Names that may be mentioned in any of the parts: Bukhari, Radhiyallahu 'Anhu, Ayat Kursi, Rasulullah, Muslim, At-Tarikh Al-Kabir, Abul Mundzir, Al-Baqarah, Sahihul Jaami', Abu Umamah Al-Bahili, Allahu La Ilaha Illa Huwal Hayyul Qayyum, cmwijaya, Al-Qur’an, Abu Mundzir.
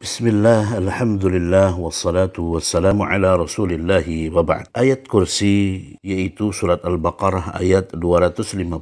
Bismillah, alhamdulillah, wassalatu wassalamu ala rasulillahi wa ba'd. Ayat kursi, yaitu surat Al-Baqarah ayat 255,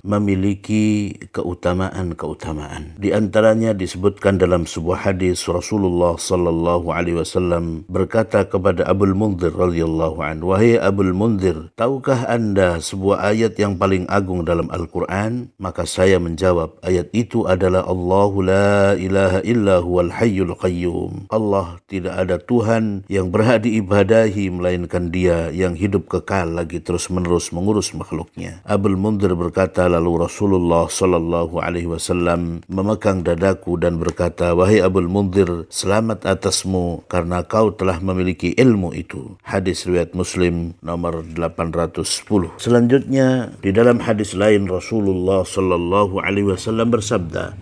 memiliki keutamaan-keutamaan. Di antaranya disebutkan dalam sebuah hadis, Rasulullah sallallahu alaihi wasallam berkata kepada Abu Mundzir radhiyallahu anhu, "Wahai Abu Mundzir, tahukah Anda sebuah ayat yang paling agung dalam Al-Qur'an?" Maka saya menjawab, "Ayat itu adalah Allahu La Ilaha Illa Huwal Hayyul Qayyum." Allah, tidak ada Tuhan yang berhak diibadahi melainkan Dia yang hidup kekal lagi terus-menerus mengurus makhluknya. Abul Mundzir berkata, lalu Rasulullah sallallahu alaihi wasallam memegang dadaku dan berkata, "Wahai Abul Mundzir, selamat atasmu karena kau telah memiliki ilmu itu." Hadis riwayat Muslim nomor 810. Selanjutnya di dalam hadis lain Rasulullah sallallahu alaihi wasallam bersabda,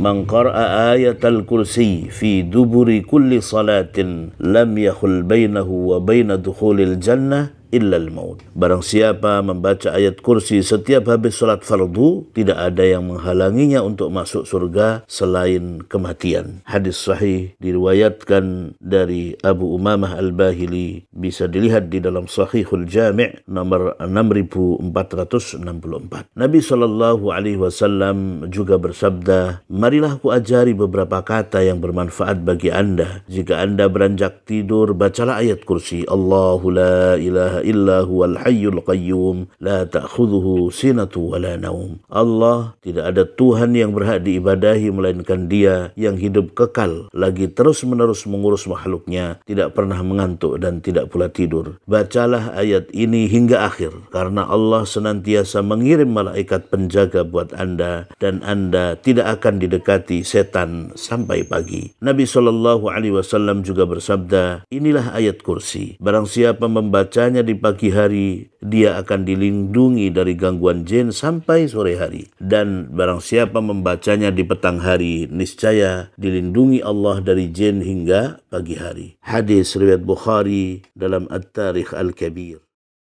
"Man qara'a ayatal kursi fi duburi kulli salatin lam yakhul bainahu wa baina dukhulil jannah illal maut." Barang siapa membaca ayat kursi setiap habis salat fardu, tidak ada yang menghalanginya untuk masuk surga selain kematian. Hadis sahih diriwayatkan dari Abu Umamah Al-Bahili, bisa dilihat di dalam Sahihul Jaami' nomor 6464. Nabi sallallahu alaihi wasallam juga bersabda, "Marilah ku ajari beberapa kata yang bermanfaat bagi Anda. Jika Anda beranjak tidur, bacalah ayat kursi. Allahu la ilaha illa huwal hayyul qayyum, la ta'khudhuhu sinatu wa la naum." Allah, tidak ada Tuhan yang berhak diibadahi melainkan Dia yang hidup kekal lagi terus-menerus mengurus makhluknya, tidak pernah mengantuk dan tidak pula tidur. Bacalah ayat ini hingga akhir, karena Allah senantiasa mengirim malaikat penjaga buat Anda dan Anda tidak akan didekati setan sampai pagi. Nabi Shallallahu Alaihi Wasallam juga bersabda, "Inilah ayat kursi. Barang siapa membacanya di pagi hari, dia akan dilindungi dari gangguan jin sampai sore hari. Dan barang siapa membacanya di petang hari, niscaya dilindungi Allah dari jin hingga pagi hari." Hadis riwayat Bukhari dalam At-Tarikh Al-Kabir.